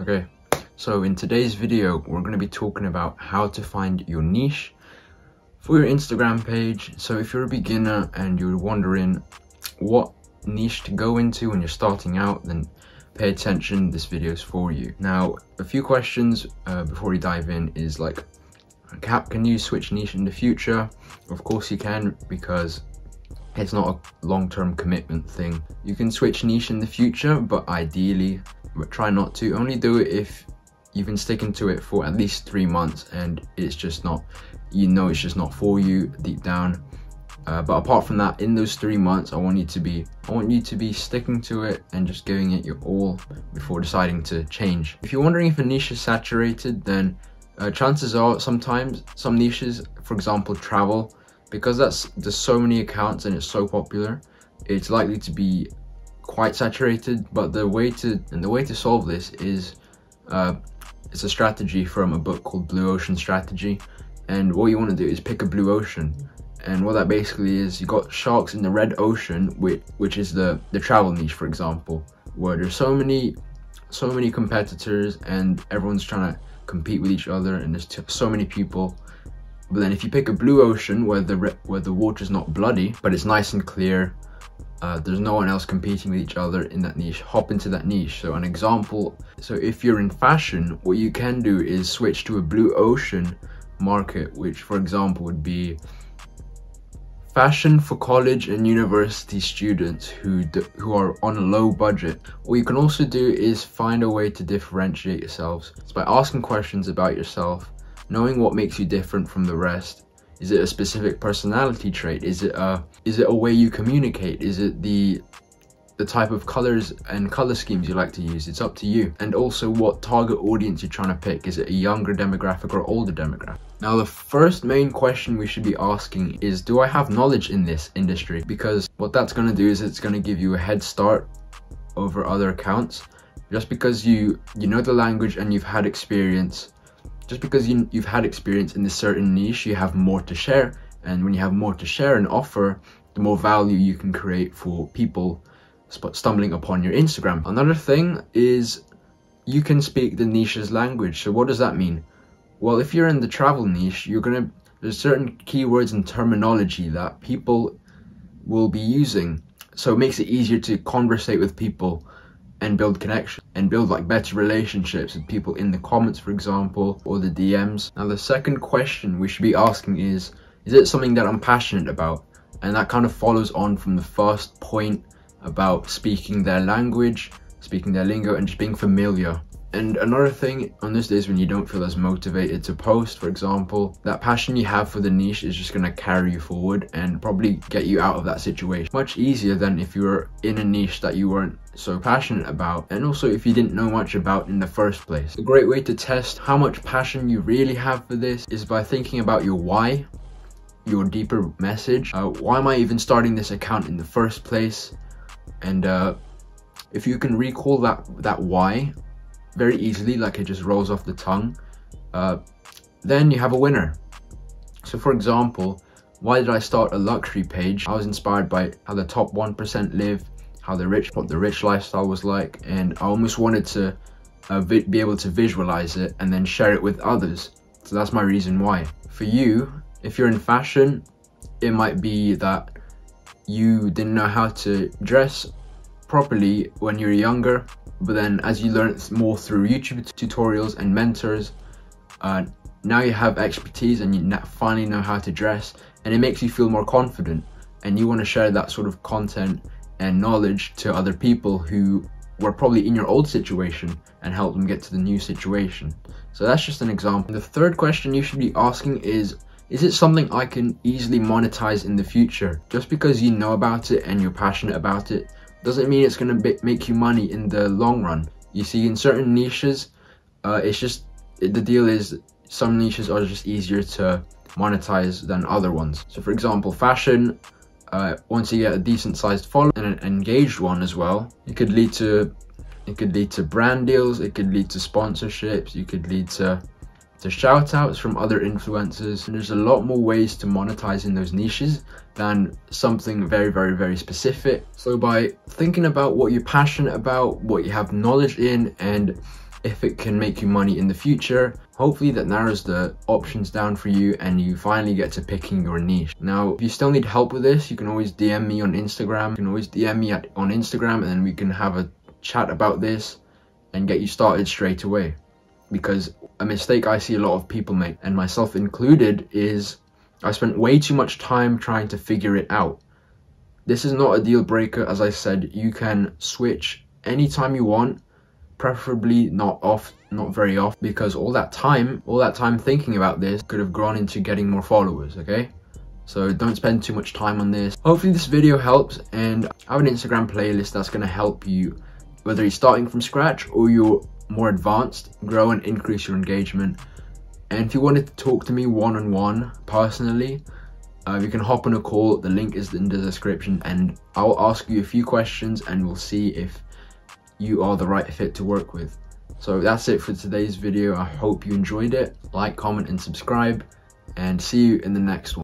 Okay, so in today's video, we're going to be talking about how to find your niche for your Instagram page. So if you're a beginner and you're wondering what niche to go into when you're starting out, then pay attention, this video is for you. Now, a few questions before we dive in is like, can you switch niche in the future? Of course you can, because it's not a long-term commitment thing. You can switch niche in the future, but ideally, try not to. Only do it if you've been sticking to it for at least 3 months and it's just not, you know, it's just not for you deep down. But apart from that, in those 3 months, I want you to be sticking to it and just giving it your all before deciding to change. If you're wondering if a niche is saturated, then chances are sometimes some niches, for example, travel, because there's so many accounts and it's so popular, it's likely to be quite saturated. But the way to solve this is it's a strategy from a book called Blue Ocean Strategy. And what you want to do is pick a blue ocean. And what that basically is, you got sharks in the red ocean, which is the travel niche, for example, where there's so many competitors and everyone's trying to compete with each other, and there's so many people. But then if you pick a blue ocean where the water's not bloody, but it's nice and clear, there's no one else competing with each other in that niche, hop into that niche. So an example, so if you're in fashion, what you can do is switch to a blue ocean market, which for example would be fashion for college and university students who are on a low budget. What you can also do is find a way to differentiate yourselves. It's by asking questions about yourself, knowing what makes you different from the rest. Is it a specific personality trait? Is it a way you communicate? Is it the type of colors and color schemes you like to use? It's up to you. And also what target audience you're trying to pick. Is it a younger demographic or older demographic? Now the first main question we should be asking is, do I have knowledge in this industry? Because what that's going to do is it's going to give you a head start over other accounts. Just because you know the language and you've had experience, just because you've had experience in this certain niche, you have more to share. And when you have more to share and offer, the more value you can create for people stumbling upon your Instagram. Another thing is you can speak the niche's language. So what does that mean? Well, if you're in the travel niche, there's certain keywords and terminology that people will be using. So it makes it easier to conversate with people and build connection and build like better relationships with people in the comments, for example, or the DMs. Now the second question we should be asking is it something that I'm passionate about? And that kind of follows on from the first point about speaking their language, speaking their lingo, and just being familiar. And another thing on this is when you don't feel as motivated to post, for example, that passion you have for the niche is just going to carry you forward and probably get you out of that situation much easier than if you were in a niche that you weren't so passionate about, and also if you didn't know much about in the first place. A great way to test how much passion you really have for this is by thinking about your why, your deeper message. Why am I even starting this account in the first place? And if you can recall that why very easily, like it just rolls off the tongue, then you have a winner. So for example, why did I start a luxury page? I was inspired by how the top 1% live, what the rich lifestyle was like, and I almost wanted to be able to visualize it and then share it with others. So that's my reason why. For you, if you're in fashion, it might be that you didn't know how to dress properly when you were younger, but then as you learn more through YouTube tutorials and mentors, now you have expertise and you finally know how to dress, and it makes you feel more confident, and you want to share that sort of content and knowledge to other people who were probably in your old situation and help them get to the new situation. So that's just an example. The third question you should be asking is it something I can easily monetize in the future? Just because you know about it and you're passionate about it doesn't mean it's going to make you money in the long run. You see, in certain niches, the deal is some niches are just easier to monetize than other ones. So for example, fashion, once you get a decent sized following and an engaged one as well, it could lead to brand deals, it could lead to sponsorships, it could lead to shout outs from other influencers, and there's a lot more ways to monetize in those niches than something very, very, very specific. So by thinking about what you're passionate about, what you have knowledge in, and if it can make you money in the future. Hopefully that narrows the options down for you and you finally get to picking your niche. Now, if you still need help with this, you can always DM me on Instagram. You can always DM me on Instagram, and then we can have a chat about this and get you started straight away. Because a mistake I see a lot of people make, and myself included, is I spent way too much time trying to figure it out. This is not a deal breaker, as I said. You can switch anytime you want, preferably not very often, because all that time thinking about this could have gone into getting more followers, okay? So don't spend too much time on this. Hopefully this video helps, and I have an Instagram playlist that's gonna help you, whether you're starting from scratch or you're more advanced, grow and increase your engagement. And if you wanted to talk to me one-on-one personally, you can hop on a call. The link is in the description, and I'll ask you a few questions and we'll see if you are the right fit to work with. So that's it for today's video. I hope you enjoyed it. Like, comment and subscribe, and see you in the next one.